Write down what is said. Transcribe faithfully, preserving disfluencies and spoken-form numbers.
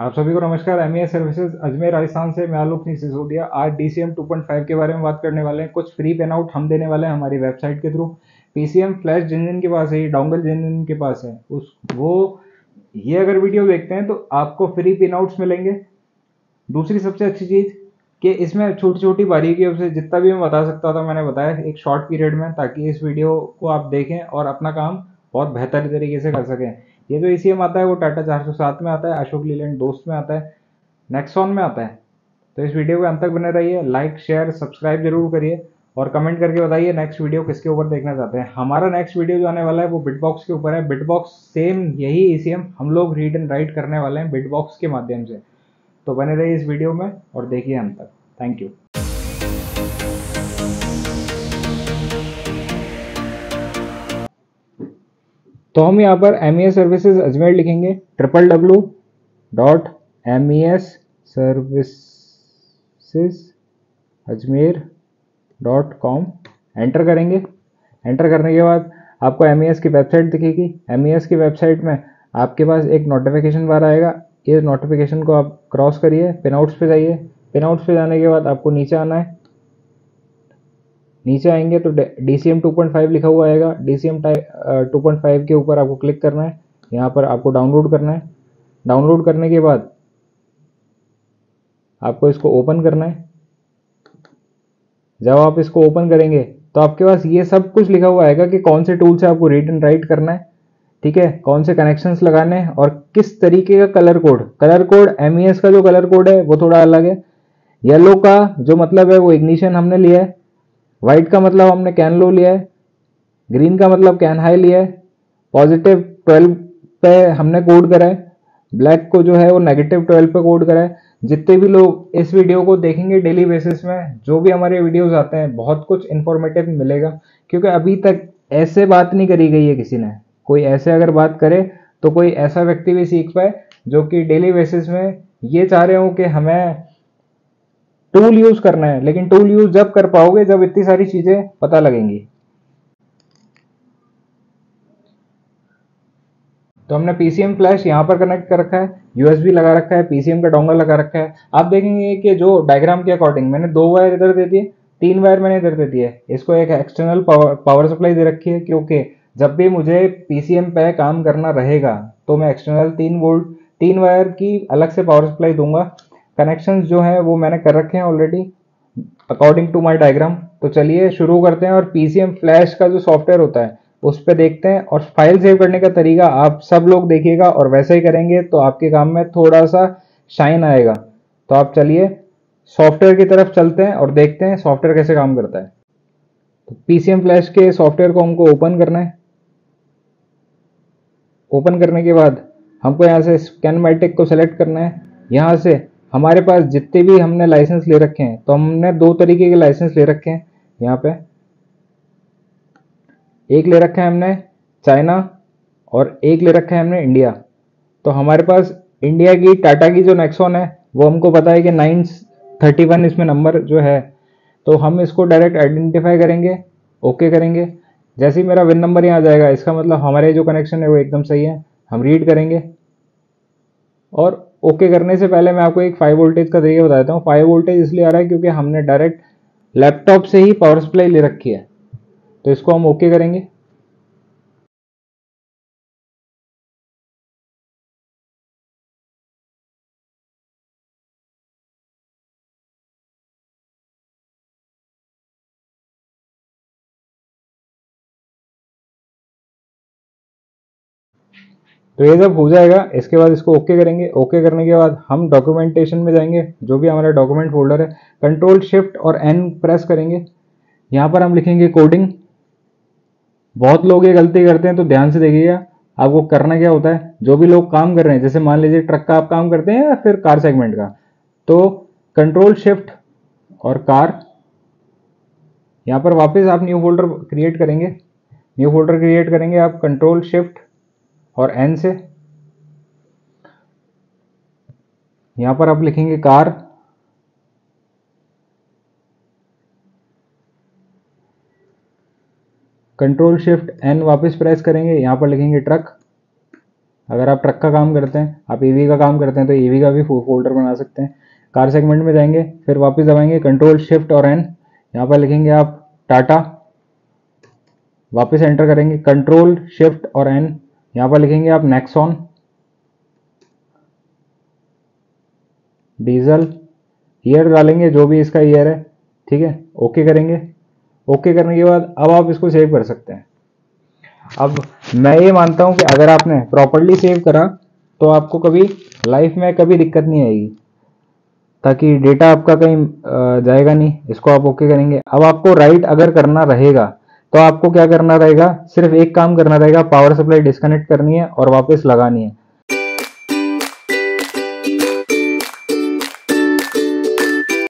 आप सभी को नमस्कार। एम सर्विसेज अजमेर राजस्थान से मैं आलोकनी सिसोदिया। आज D C M two point five के बारे में बात करने वाले हैं। कुछ फ्री पेन आउट हम देने वाले हैं हमारी वेबसाइट के थ्रू। पीसीएम फ्लैश जेंजिन के पास है, ये डोंगल जेंजिन के पास है। उस वो ये अगर वीडियो देखते हैं तो आपको फ्री पेन आउट्स मिलेंगे। दूसरी सबसे अच्छी चीज़ कि इसमें छोटी छोटी बारीकियों से जितना भी मैं बता सकता था मैंने बताया एक शॉर्ट पीरियड में, ताकि इस वीडियो को आप देखें और अपना काम बहुत बेहतर तरीके से कर सकें। ये जो ई सी एम आता है वो टाटा चार सौ सात में आता है, अशोक लीलेंड दोस्त में आता है, नेक्सॉन में आता है। तो इस वीडियो के अंत तक बने रहिए। लाइक शेयर सब्सक्राइब जरूर करिए और कमेंट करके बताइए नेक्स्ट वीडियो किसके ऊपर देखना चाहते हैं। हमारा नेक्स्ट वीडियो जो आने वाला है वो बिटबॉक्स के ऊपर है। बिटबॉक्स सेम यही ई सी एम हम लोग रीड एंड राइट करने वाले हैं बिटबॉक्स के माध्यम से। तो बने रहिए इस वीडियो में और देखिए अंत तक। Thank you. तो हम यहाँ पर M E S services Ajmer लिखेंगे triple W dot M E S services Ajmer dot com enter करेंगे। एंटर करने के बाद आपको एम ई एस की वेबसाइट दिखेगी। एम ई एस की वेबसाइट में आपके पास एक नोटिफिकेशन बार आएगा। इस नोटिफिकेशन को आप क्रॉस करिए, पिनआउट्स पे जाइए। पिनआउट्स पे जाने के बाद आपको नीचे आना है। नीचे आएंगे तो D C M two point five लिखा हुआ आएगा। D C M two point five के ऊपर आपको क्लिक करना है। यहाँ पर आपको डाउनलोड करना है। डाउनलोड करने के बाद आपको इसको ओपन करना है। जब आप इसको ओपन करेंगे तो आपके पास ये सब कुछ लिखा हुआ आएगा कि कौन से टूल से आपको रीड एंड राइट करना है, ठीक है, कौन से कनेक्शंस लगाने हैं और किस तरीके का colour code. Colour code M E S का जो कलर कोड है वो थोड़ा अलग है। येलो का जो मतलब है वो इग्निशन हमने लिया है, व्हाइट का मतलब हमने कैन लो लिया है, ग्रीन का मतलब कैन हाई लिया है, पॉजिटिव ट्वेल्व पे हमने कोड करा है, ब्लैक को जो है वो नेगेटिव ट्वेल्व पे कोड करा है। जितने भी लोग इस वीडियो को देखेंगे डेली बेसिस में जो भी हमारे वीडियोस आते हैं बहुत कुछ इन्फॉर्मेटिव मिलेगा, क्योंकि अभी तक ऐसे बात नहीं करी गई है किसी ने। कोई ऐसे अगर बात करे तो कोई ऐसा व्यक्ति भी सीख पाए जो कि डेली बेसिस में ये चाह रहे हो कि हमें टूल यूज करना है, लेकिन टूल यूज जब कर पाओगे जब इतनी सारी चीजें पता लगेंगी। तो हमने पीसीएम फ्लैश यहाँ पर कनेक्ट कर रखा है, यूएसबी लगा रखा है, पीसीएम का डोंगल लगा रखा है। आप देखेंगे कि जो डायग्राम के अकॉर्डिंग मैंने दो वायर इधर दे दिए, तीन वायर मैंने इधर दे दिए। इसको एक एक्सटर्नल पावर, पावर सप्लाई दे रखी है, क्योंकि जब भी मुझे पीसीएम पे काम करना रहेगा तो मैं एक्सटर्नल तीन वोल्ट तीन वायर की अलग से पावर सप्लाई दूंगा। कनेक्शंस जो है वो मैंने कर रखे हैं already according to my diagram. तो चलिए शुरू करते हैं और पीसीएम फ्लैश का जो सॉफ्टवेयर होता है उस पर देखते हैं। और फाइल सेव करने का तरीका आप सब लोग देखिएगा और वैसे ही करेंगे तो आपके काम में थोड़ा सा शाइन आएगा। तो आप चलिए सॉफ्टवेयर की तरफ चलते हैं और देखते हैं सॉफ्टवेयर कैसे काम करता है। तो पीसीएम फ्लैश के सॉफ्टवेयर को हमको ओपन करना है। ओपन करने के बाद हमको यहाँ से स्कैनमेटिक को सेलेक्ट करना है। यहाँ से हमारे पास जितने भी हमने लाइसेंस ले रखे हैं, तो हमने दो तरीके के लाइसेंस ले रखे हैं। यहाँ पे एक ले रखा है हमने चाइना और एक ले रखा है हमने इंडिया। तो हमारे पास इंडिया की टाटा की जो नेक्सॉन है वो हमको पता है कि नाइन थर्टी वन इसमें नंबर जो है, तो हम इसको डायरेक्ट आइडेंटिफाई करेंगे, ओके करेंगे। जैसे ही मेरा विन नंबर यहाँ जाएगा इसका मतलब हमारे जो कनेक्शन है वो एकदम सही है। हम रीड करेंगे और ओके okay करने से पहले मैं आपको एक फाइव वोल्टेज का तरीका बता देता हूँ। फाइव वोल्टेज इसलिए आ रहा है क्योंकि हमने डायरेक्ट लैपटॉप से ही पावर सप्लाई ले रखी है। तो इसको हम ओके okay करेंगे। तो ये जब हो जाएगा इसके बाद इसको ओके करेंगे। ओके करने के बाद हम डॉक्यूमेंटेशन में जाएंगे, जो भी हमारा डॉक्यूमेंट फोल्डर है, कंट्रोल शिफ्ट और एन प्रेस करेंगे। यहाँ पर हम लिखेंगे कोडिंग। बहुत लोग ये गलती करते हैं तो ध्यान से देखिएगा। आपको करना क्या होता है, जो भी लोग काम कर रहे हैं, जैसे मान लीजिए ट्रक का आप काम करते हैं या फिर कार सेगमेंट का, तो कंट्रोल शिफ्ट और कार। यहाँ पर वापस आप न्यू फोल्डर क्रिएट करेंगे। न्यू फोल्डर क्रिएट करेंगे आप कंट्रोल शिफ्ट और एन से। यहां पर आप लिखेंगे कार। कंट्रोल शिफ्ट एन वापस प्रेस करेंगे। यहां पर लिखेंगे ट्रक। अगर आप ट्रक का काम करते हैं, आप ईवी का काम करते हैं तो ईवी का भी फोल्डर बना सकते हैं। कार सेगमेंट में जाएंगे, फिर वापस दबाएंगे कंट्रोल शिफ्ट और एन, यहाँ पर लिखेंगे आप टाटा, वापस एंटर करेंगे कंट्रोल शिफ्ट और एन, यहाँ पर लिखेंगे आप नेक्सॉन, डीजल, ईयर डालेंगे जो भी इसका ईयर है, ठीक है, ओके करेंगे। ओके करने के बाद अब आप इसको सेव कर सकते हैं। अब मैं ये मानता हूँ कि अगर आपने प्रॉपर्ली सेव करा तो आपको कभी लाइफ में कभी दिक्कत नहीं आएगी, ताकि डेटा आपका कहीं जाएगा नहीं। इसको आप ओके करेंगे। अब आपको राइट अगर करना रहेगा तो आपको क्या करना रहेगा, सिर्फ एक काम करना रहेगा, पावर सप्लाई डिस्कनेक्ट करनी है और वापस लगानी है।